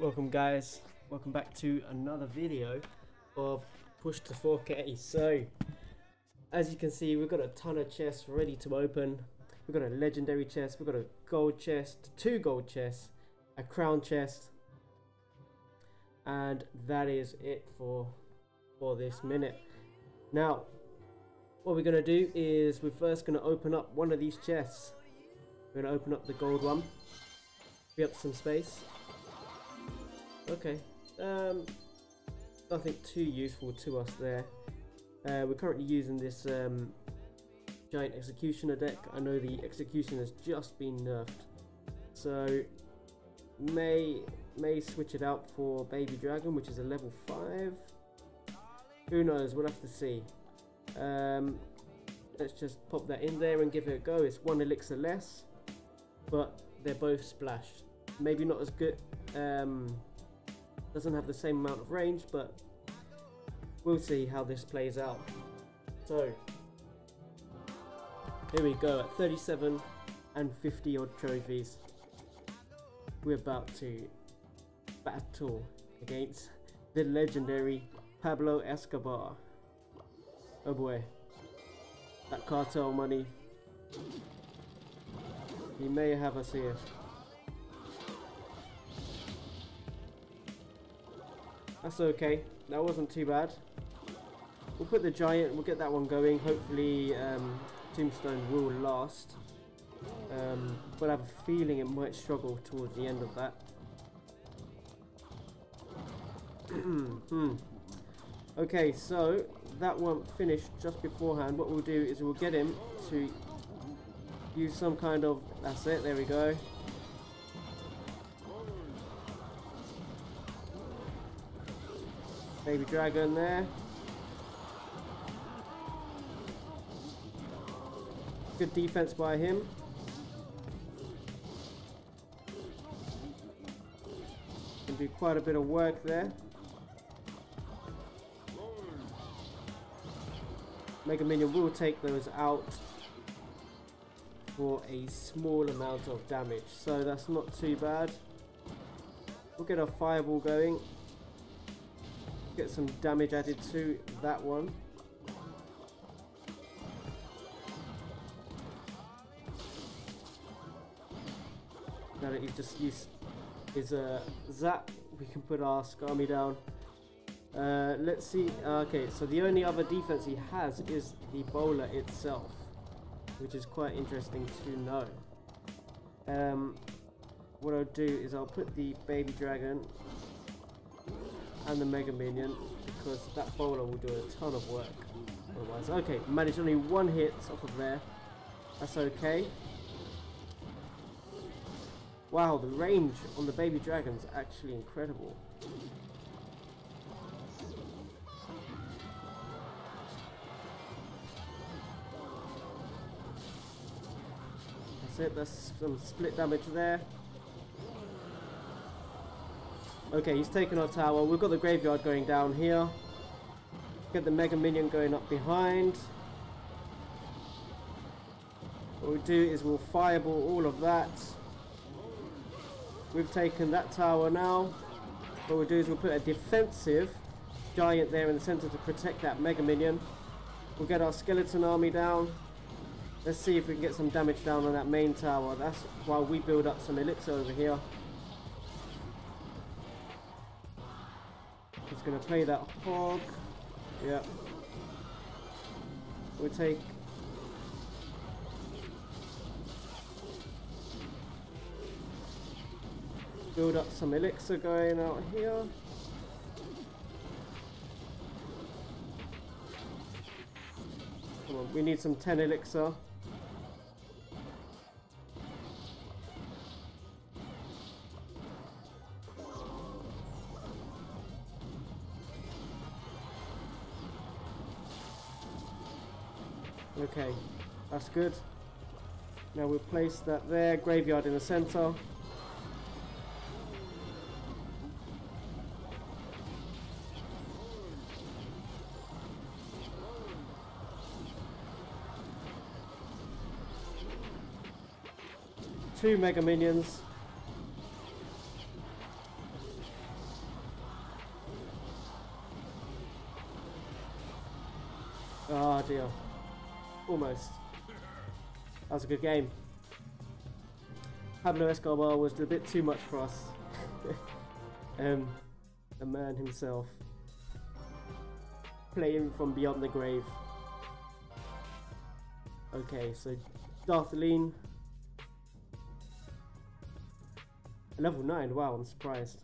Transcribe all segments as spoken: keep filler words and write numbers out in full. Welcome guys, welcome back to another video of Push to four K. So as you can see, we've got a ton of chests ready to open. We've got a legendary chest, we've got a gold chest, two gold chests, a crown chest, and that is it for for this minute. Now what we're going to do is we're first going to open up one of these chests. We're going to open up the gold one, free up some space. Okay, um, nothing too useful to us there. Uh, we're currently using this um, giant executioner deck. I know the execution has just been nerfed, so may may switch it out for Baby Dragon, which is a level five. Who knows? We'll have to see. Um, let's just pop that in there and give it a go. It's one elixir less, but they're both splashed. Maybe not as good. Um, Doesn't have the same amount of range, but we'll see how this plays out. So here we go at thirty-seven and fifty odd trophies. We're about to battle against the legendary Pablo Escobar. Oh boy, that cartel money. He may have us here. That's okay, that wasn't too bad. We'll put the giant, we'll get that one going. Hopefully um, Tombstone will last. Um, but I have a feeling it might struggle towards the end of that. hmm. Okay, so that one finished just beforehand. What we'll do is we'll get him to use some kind of, that's it, there we go. Baby Dragon there. Good defense by him. Can do quite a bit of work there. Mega Minion will take those out for a small amount of damage, so that's not too bad. We'll get our fireball going. Get some damage added to that one. Now that he's just used his uh, zap, we can put our Skarmy down. Uh, let's see. Okay, so the only other defense he has is the bowler itself, which is quite interesting to know. Um, what I'll do is I'll put the Baby Dragon and the Mega Minion, because that bowler will do a ton of work otherwise. Okay, managed only one hit off of there. That's okay. Wow, the range on the Baby Dragon is actually incredible. That's it, that's some split damage there. Okay, he's taken our tower. We've got the graveyard going down here. Get the Mega Minion going up behind. What we'll do is we'll fireball all of that. We've taken that tower now. What we'll do is we'll put a defensive giant there in the center to protect that Mega Minion. We'll get our skeleton army down. Let's see if we can get some damage down on that main tower. That's while we build up some elixir over here. Just gonna play that hog. Yep. We'll take. Build up some elixir going out here. Come on, we need some ten elixir. Okay, that's good. Now we'll place that there, graveyard in the center. Two Mega Minions. Christ. That was a good game. Pablo Escobar was a bit too much for us. um, the man himself. Playing from beyond the grave. Okay, so Darth Lean. Level nine, wow, I'm surprised.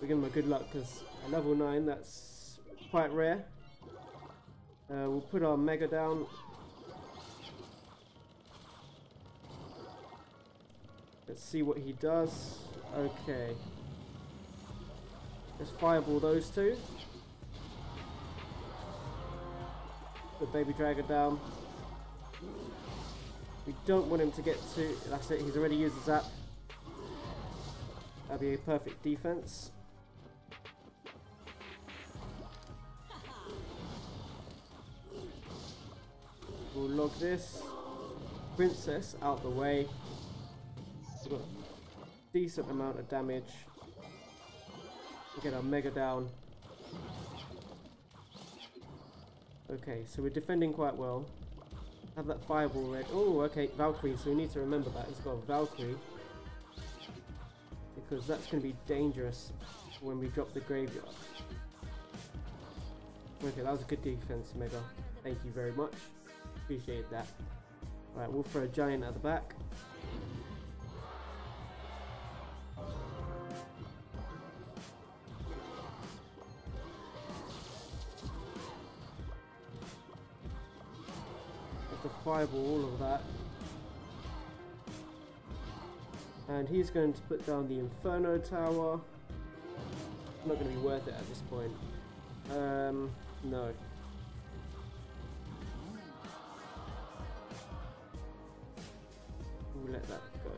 We give him a good luck because at level nine, that's quite rare. Uh, we'll put our Mega down. Let's see what he does. Okay. Let's fireball those two. Put Baby Dragon down. We don't want him to get to... That's it, he's already used his zap. That'd be a perfect defense. We'll log this. Princess out the way. We've got a decent amount of damage. We'll get our Mega down. Okay, so we're defending quite well. Have that fireball red. Oh, okay, Valkyrie, so we need to remember that. He's got a Valkyrie. Because that's going to be dangerous when we drop the Graveyard. Okay, that was a good defense, Mega. Thank you very much. Appreciate that. Alright, we'll throw a Giant at the back. The fireball, all of that, and he's going to put down the Inferno Tower. Not going to be worth it at this point. Um, no. We'll let that go.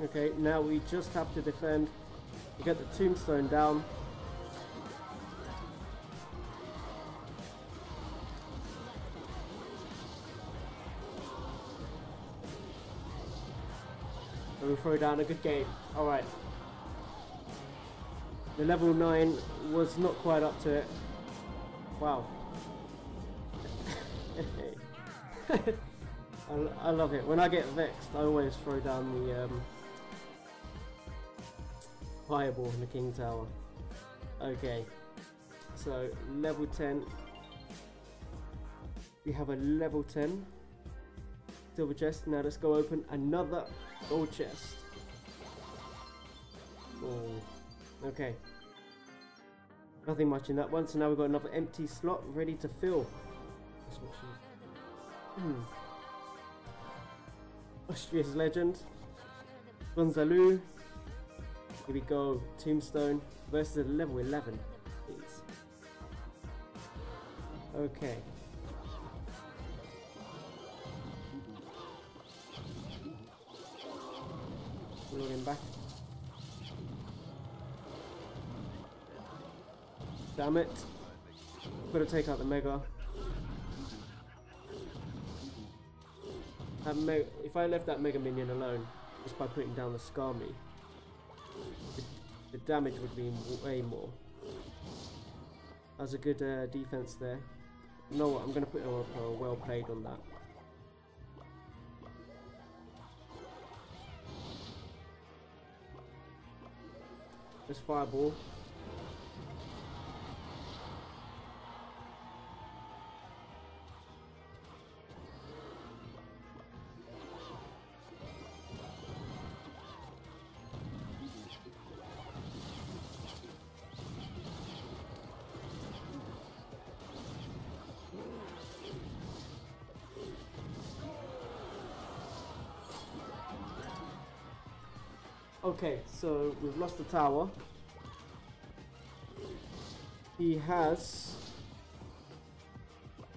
Okay, now we just have to defend. We get the tombstone down. And we throw down a good game. Alright. The level nine was not quite up to it. Wow. I, I love it. When I get vexed, I always throw down the... Um, Fireball in the King Tower. Okay, so level ten. We have a level ten silver chest. Now let's go open another gold chest. Oh, okay. Nothing much in that one. So now we've got another empty slot ready to fill. Hmm. Austria's legend, Gonzalo. Here we go, tombstone versus level eleven, please. Okay. Log him back. Damn it. Gotta take out the Mega. That me if I left that Mega minion alone, just by putting down the Skarmy, the damage would be way more. That was a good uh, defense there. You know what, I'm going to put a uh, well played on that. Just fireball. Okay, so we've lost the tower. He has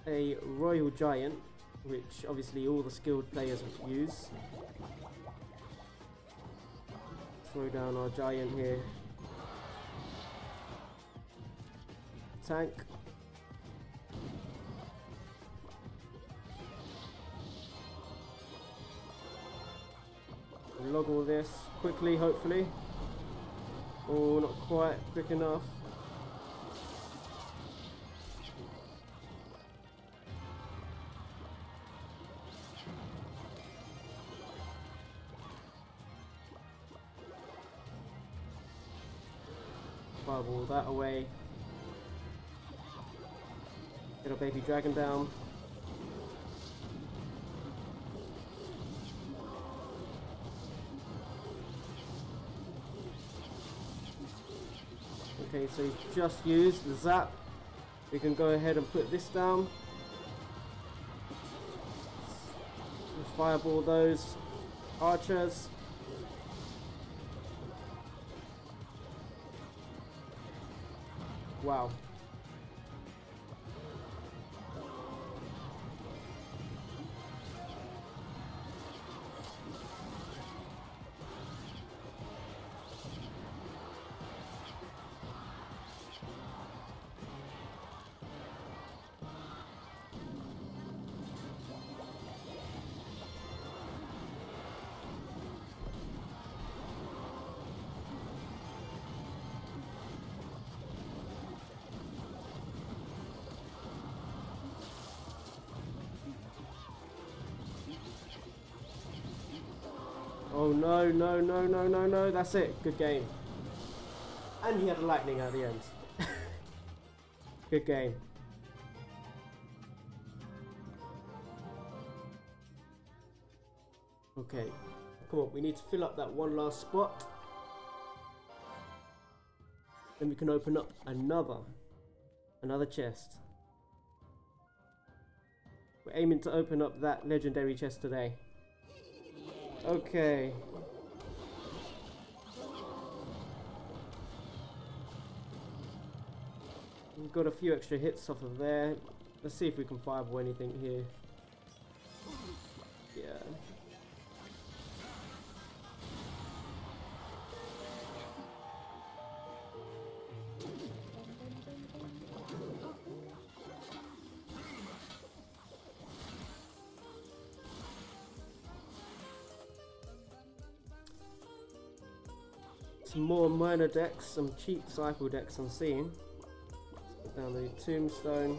a Royal Giant, which obviously all the skilled players use. Throw down our Giant here. Tank. Log all this quickly, hopefully. Oh, not quite quick enough. Fireball that away. Get our baby dragon down. Okay, so he's just used the zap. We can go ahead and put this down. Let's fireball those archers. Wow. Oh no, no, no, no, no, no, that's it. Good game. And he had a lightning at the end. Good game. Okay, come on, we need to fill up that one last spot. Then we can open up another, another chest. We're aiming to open up that legendary chest today. Okay. We've got a few extra hits off of there. Let's see if we can fireball anything here. Yeah. Some more minor decks, some cheap cycle decks I'm seeing. Let's put down the tombstone.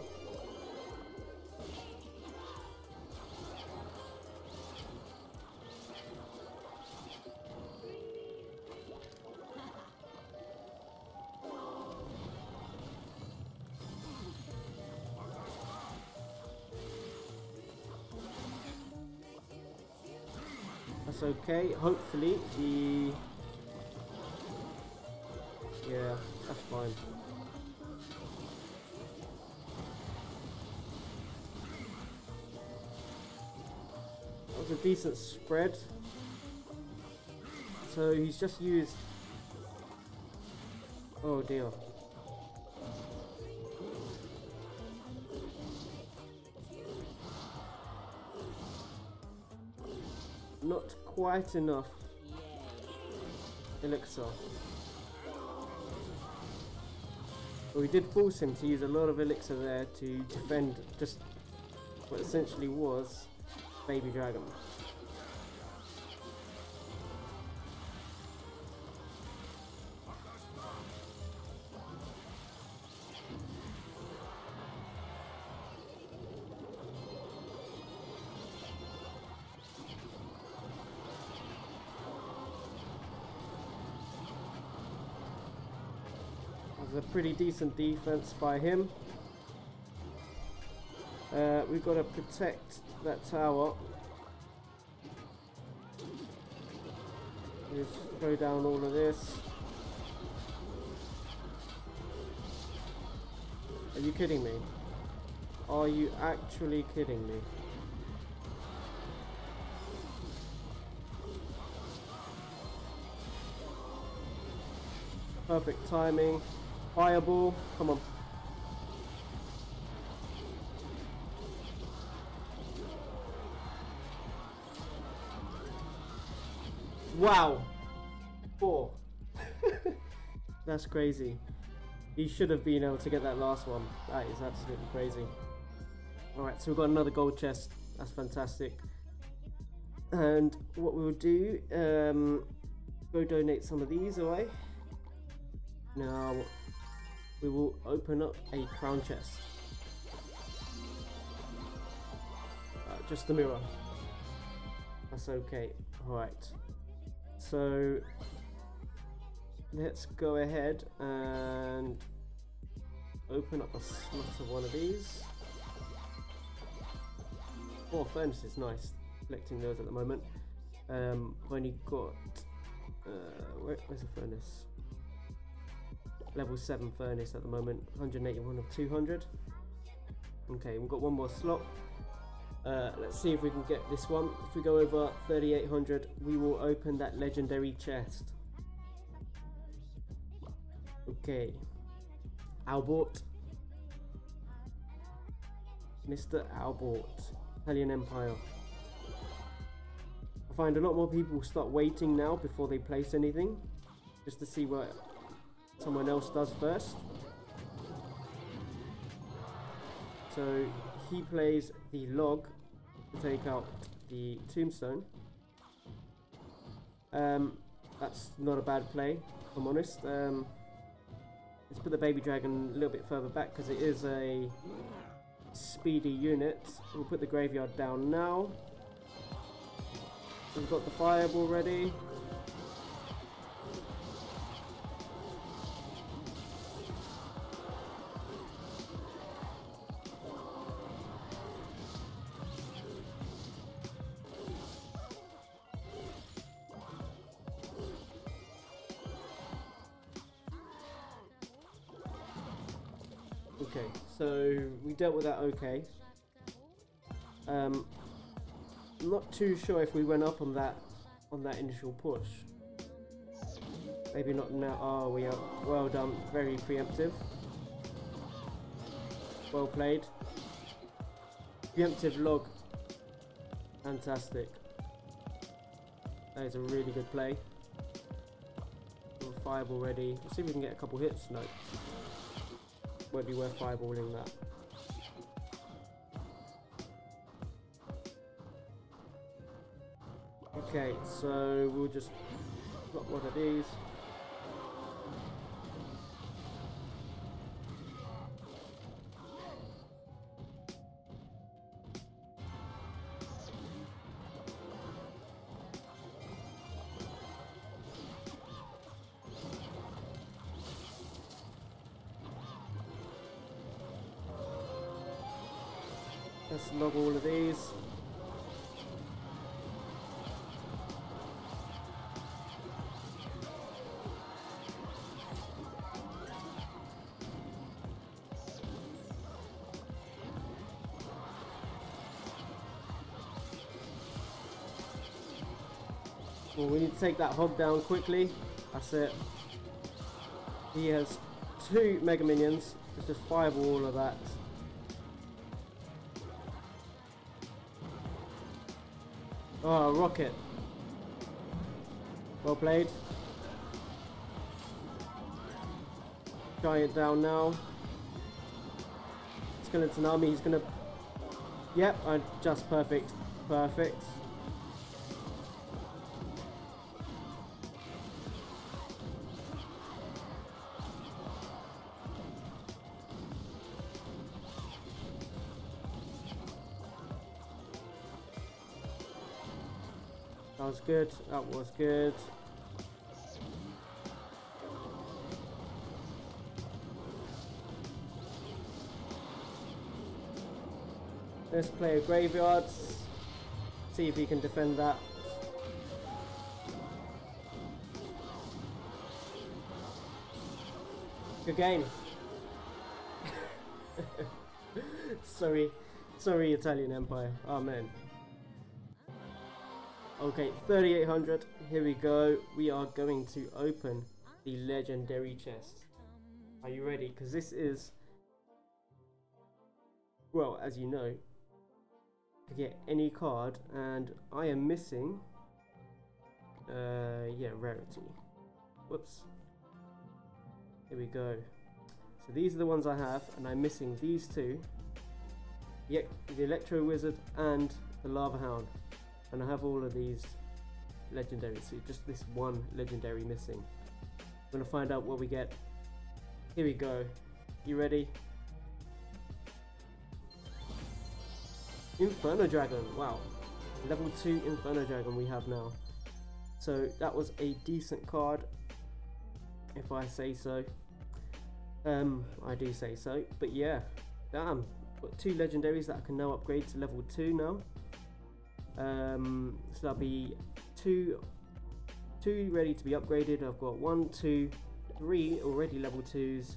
That's okay, hopefully the... Yeah, that's fine. That was a decent spread. So he's just used... Oh dear. Not quite enough elixir. Well, we did force him to use a lot of elixir there to defend just what essentially was Baby Dragon. A pretty decent defense by him. Uh, we've got to protect that tower. Just throw down all of this. Are you kidding me? Are you actually kidding me? Perfect timing. Fireball. Come on. Wow. Four. That's crazy. He should have been able to get that last one. That is absolutely crazy. Alright, so we've got another gold chest. That's fantastic. And what we'll do, um, go donate some of these away. Now, we will open up a crown chest. Uh, just the mirror. That's okay. Alright. So, let's go ahead and open up a slot of one of these. Oh, furnace is nice. Collecting those at the moment. Um, I've only got uh, where, where's the furnace? Level seven furnace at the moment. one hundred eighty-one of two hundred. Okay, we've got one more slot. Uh, let's see if we can get this one. If we go over thirty-eight hundred, we will open that legendary chest. Okay, Albert, Mister Albert, Italian Empire. I find a lot more people start waiting now before they place anything, just to see what someone else does first. So he plays the log to take out the tombstone. Um, that's not a bad play, if I'm honest. Um, Let's put the baby dragon a little bit further back because it is a speedy unit. We'll put the graveyard down now. We've got the fireball ready. Okay, so we dealt with that okay. Um, I'm not too sure if we went up on that on that initial push. Maybe not now. Oh, we are. Well done. Very preemptive. Well played. Preemptive log. Fantastic. That is a really good play. We're fireball ready. Let's see if we can get a couple hits. No. Won't be worth fireballing that. Okay, so we'll just drop one of these. Let's log all of these. Well, we need to take that hog down quickly. That's it. He has two mega minions. Let's just fireball all of that. Oh, rocket. Well played. Giant down now. Skeleton army, he's gonna... Yep, I just perfect. Perfect. That was good, that was good. Let's play a graveyard, see if he can defend that. Good game. Sorry, sorry Italian Empire, amen. Okay, thirty-eight hundred, here we go. We are going to open the legendary chest. Are you ready? Because this is, well, as you know, to get any card, and I am missing, uh, yeah, rarity. Whoops. Here we go. So these are the ones I have, and I'm missing these two. Yep, the Electro Wizard and the Lava Hound. And I have all of these legendaries, so just this one legendary missing. I'm gonna find out what we get. Here we go. You ready? Inferno Dragon, wow. Level two Inferno Dragon we have now. So that was a decent card, if I say so. Um, I do say so, but yeah, damn. Got two legendaries that I can now upgrade to level two now. Um, so that'll be two, two ready to be upgraded. I've got one, two, three already level twos,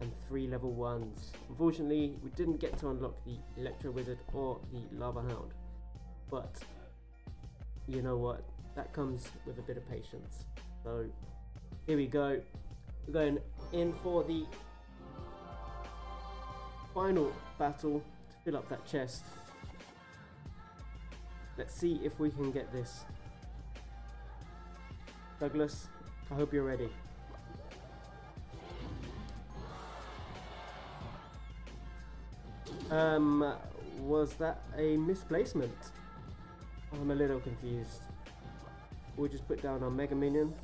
and three level ones. Unfortunately, we didn't get to unlock the Electro Wizard or the Lava Hound, but you know what? That comes with a bit of patience. So here we go. We're going in for the final battle to fill up that chest. Let's see if we can get this. Douglas, I hope you're ready. Um, was that a misplacement? I'm a little confused. We'll just put down our Mega Minion.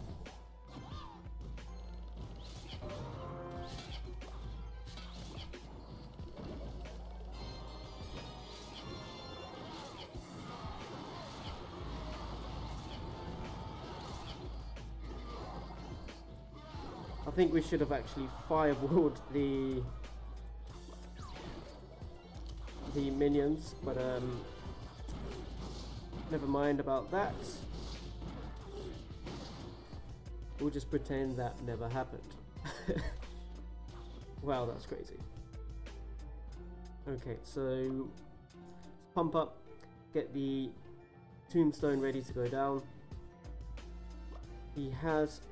I think we should have actually firewalled the the minions, but um, never mind about that. We'll just pretend that never happened. Wow, that's crazy. Okay, so let's pump up, get the tombstone ready to go down. He has.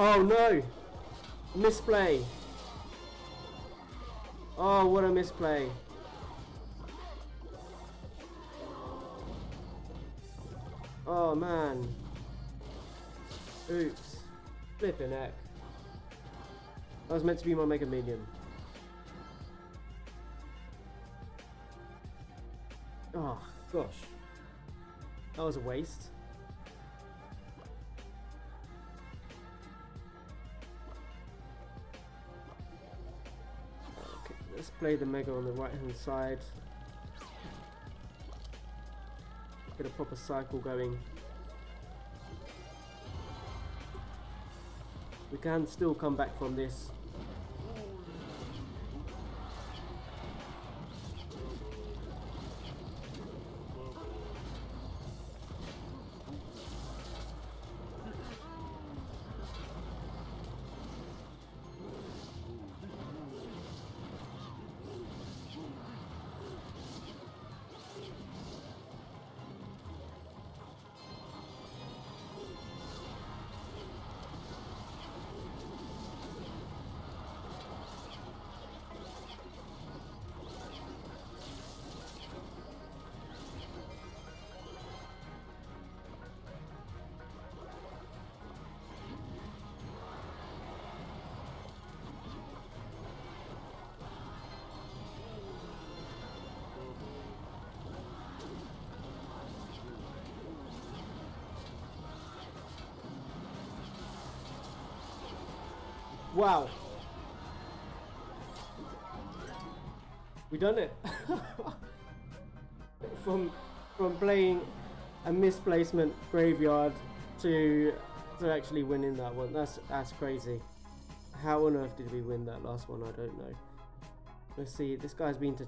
Oh no! Misplay! Oh, what a misplay! Oh man! Oops! Flippin' heck! That was meant to be my Mega Minion. Oh gosh! That was a waste. Let's play the Mega on the right hand side. Get a proper cycle going. We can still come back from this. Wow. We done it. from from playing a misplacement graveyard to to actually winning that one. That's that's crazy. How on earth did we win that last one? I don't know. Let's see. This guy's been to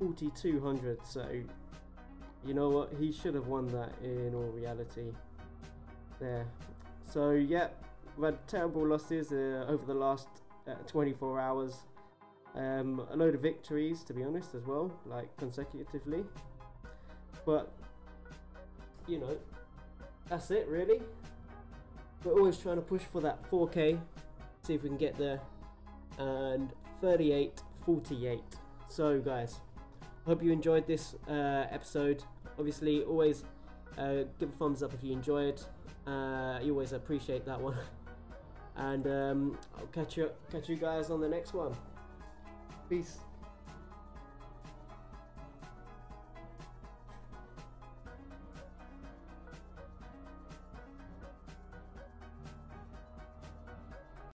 forty-two hundred, so you know what? He should have won that in all reality. There. So yeah. We've had terrible losses uh, over the last uh, twenty-four hours. Um, a load of victories, to be honest, as well, like consecutively. But you know, that's it really. We're always trying to push for that four K, see if we can get there, and thirty-eight, forty-eight. So guys, hope you enjoyed this uh, episode. Obviously always uh, give a thumbs up if you enjoyed, uh, you always appreciate that one. And um, I'll catch you, catch you guys on the next one. Peace.